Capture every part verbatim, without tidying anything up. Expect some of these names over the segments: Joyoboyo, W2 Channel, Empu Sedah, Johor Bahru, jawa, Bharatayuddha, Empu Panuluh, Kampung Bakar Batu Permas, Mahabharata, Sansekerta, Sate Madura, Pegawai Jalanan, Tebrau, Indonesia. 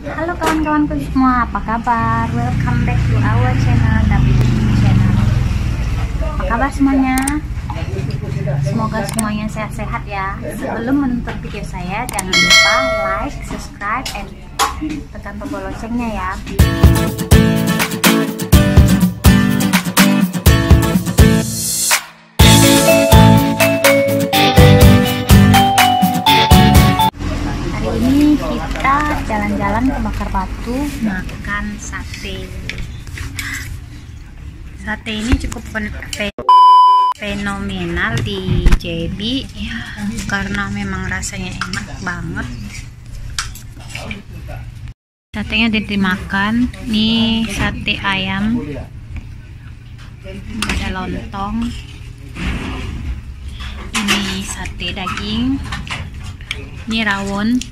Halo kawan-kawanku semua, apa kabar? Welcome back to our channel W two Channel. Apa kabar semuanya? Semoga semuanya sehat-sehat ya. Sebelum menonton video saya, jangan lupa like, subscribe, and tekan tombol loncengnya ya. Jalan-jalan ke Bakar Batu, makan sate. Sate ini cukup fenomenal di J B ya, karena memang rasanya enak banget. Satenya dimakan. Nih sate ayam, ada lontong. Ini sate daging. Ini rawon.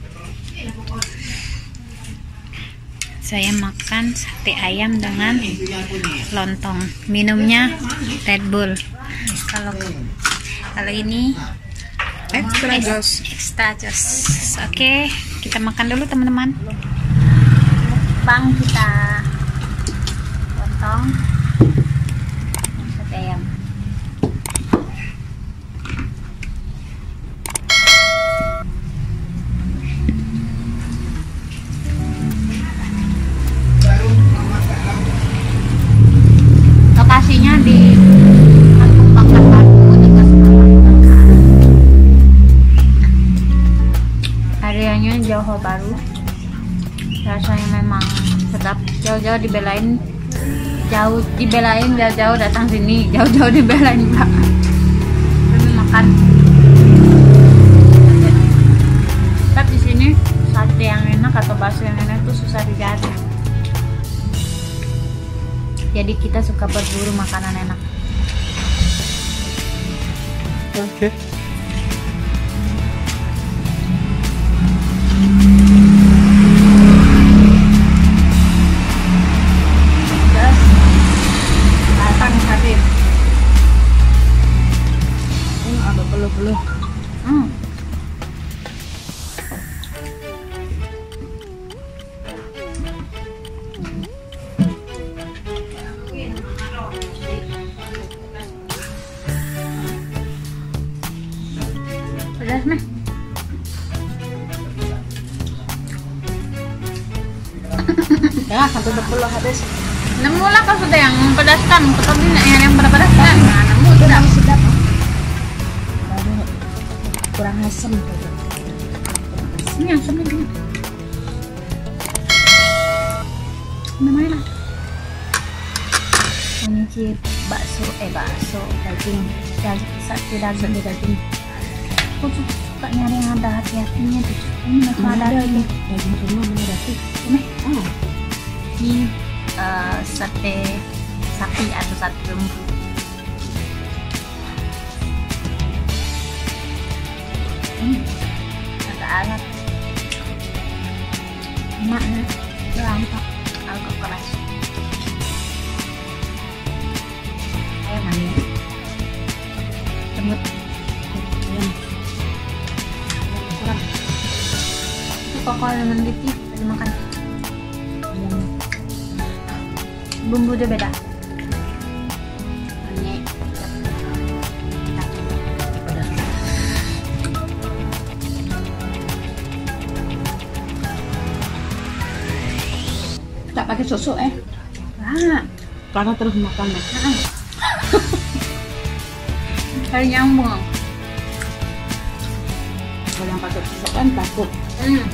Saya makan sate ayam dengan lontong, minumnya Red Bull. Kalau kalau ini extra jos. Extra jos. Oke, kita makan dulu teman-teman. Bang kita lontong sate ayam. Lokasinya di Kampung Bakar Batu dekat areanya Johor Bahru. Rasanya memang sedap. Jauh-jauh dibelain, jauh dibelain, jauh-jauh datang sini, jauh-jauh dibelain Pak. Belum makan. Tapi di sini sate yang enak atau bakso yang enak itu susah dicari. Jadi kita suka berburu makanan enak. Oke. Okay. Terus datang hadir. Hmm, ada peluh-peluh. Hmm. Pedas nih. Ya, satu berpeluh habis. Nemulah kau sudah yang pedaskan, kau yang yang pedaskan. Nah, nemu sudah sedap. Kurang asam. Ini asamnya gimana? Namanya lah. Ini cip bakso, eh bakso daging, sate daging, daging. Aku suka nyari yang ada hati-hatinya tuh. Ini nggak ada ini. Daging semua berarti. Ini, oh, ini uh, sate sapi atau sate lembu. Hmm, ada alat. Emaknya berangkat agak keras. Ayo mandi. Cemut. Pokok dengan piti dimakan. Bumbu dia beda. Ini pedas. Tak pakai susu eh. Nah, karena terus makan deh. Kayak nyambung. Kalau yang pakai susu kan takut. Hmm.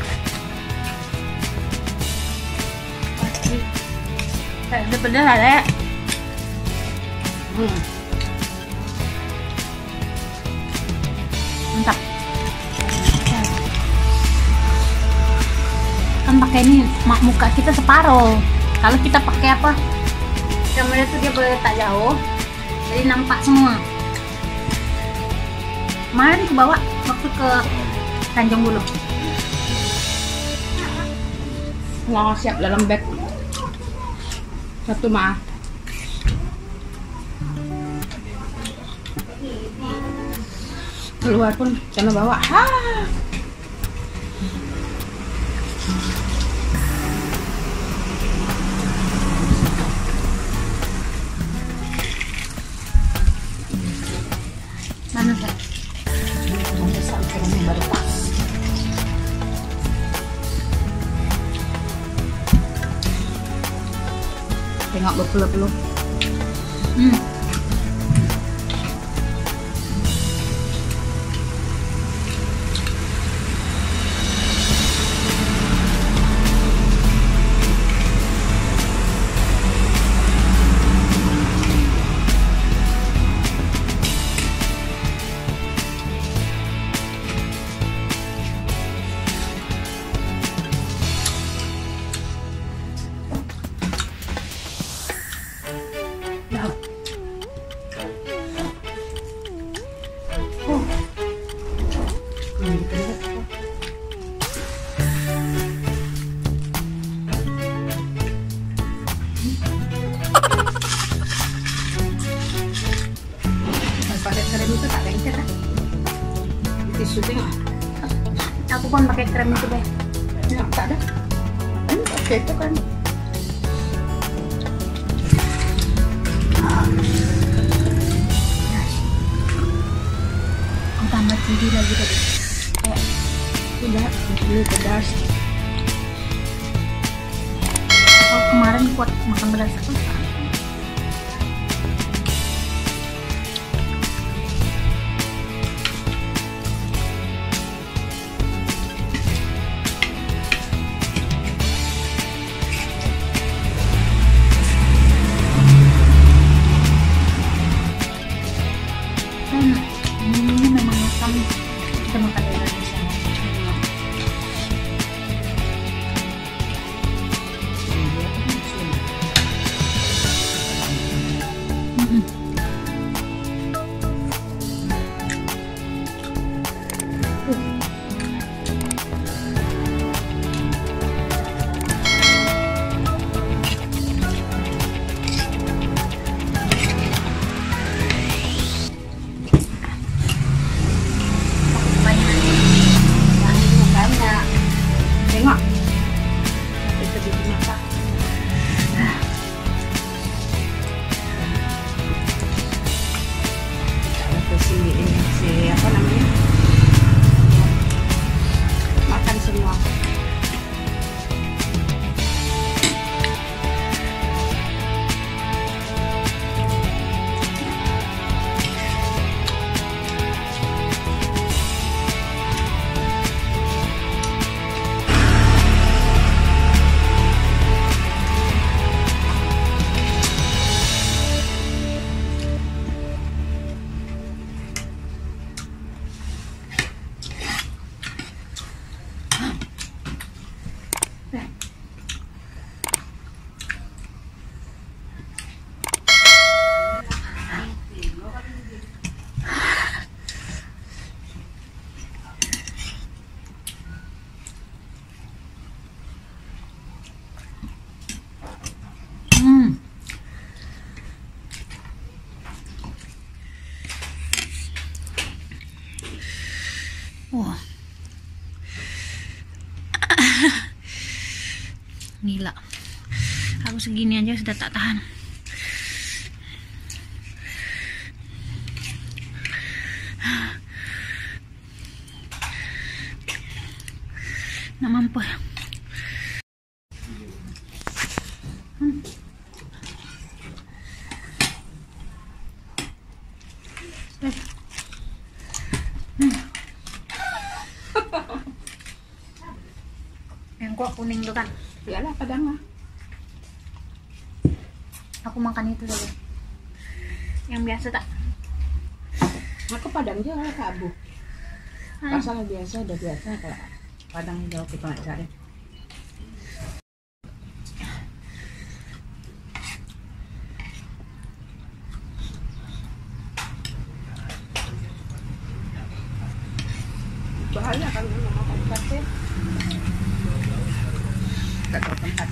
Ada pedas ada. Hmm. Mantap. Kan pakai ini muka kita separuh. Kalau kita pakai apa? Kamera tuh dia boleh tak jauh. Jadi nampak semua. Kemarin aku bawa waktu ke Tanjung Bulu. Wah, siap dalam bag. Satu mah. Keluar pun jangan bawa. Ha. nggak berpeluh-peluh. Hmm. Aku pun pakai krem itu deh. Nggak, tak ada. Ini pakai itu kan. Aku tambah cili lagi tadi. Kayak tidak, cili pedas. Kalau kemarin kuat makan pedas aku. Wah, gila. Aku segini aja sudah tak tahan. Nggak mampu. Hmm. Hmm. Kok kuning itu kan biarlah padang lah. Aku makan itu dulu yang biasa. Tak, aku padang aja lah kabu. Pasal biasa udah biasa. Kalau padang jauh kita nggak cari. Bahaya kalau nggak makan sate. Atau tempat.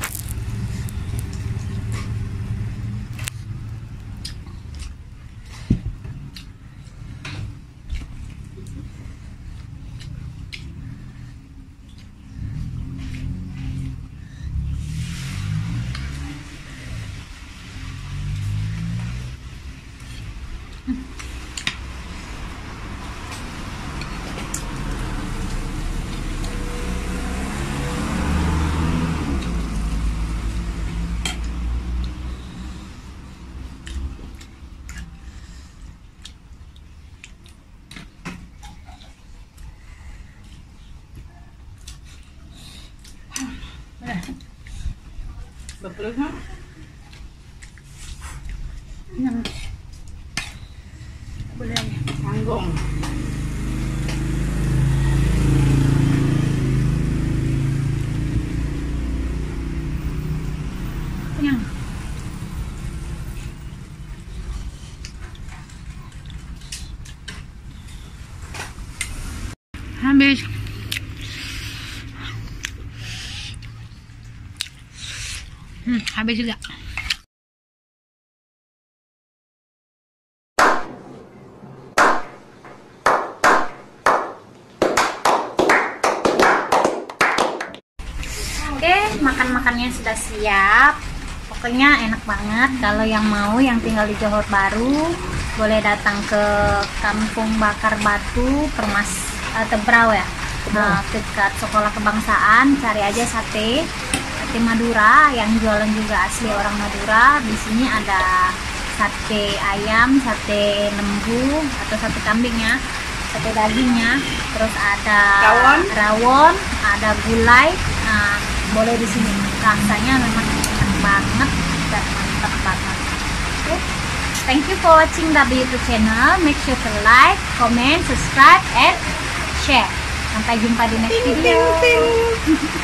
Hmm. Berpeluh kan? Yang boleh tanggung. Kenyang. Habis. Hmm, habis juga. Oke, makan-makannya sudah siap. Pokoknya enak banget. Kalau yang mau, yang tinggal di Johor Bahru, boleh datang ke Kampung Bakar Batu Permas, uh, Tebrau ya. Nah, dekat Sekolah Kebangsaan, cari aja sate Sate Madura, yang jualan juga asli orang Madura. Di sini ada sate ayam, sate lembu atau sate kambingnya, sate dagingnya, terus ada rawon, rawon ada gulai. Nah, boleh di sini. Rasanya memang enak banget dan mantap banget. Okay. Thank you for watching W two Channel. Make sure to like, comment, subscribe, and share. Sampai jumpa di next video.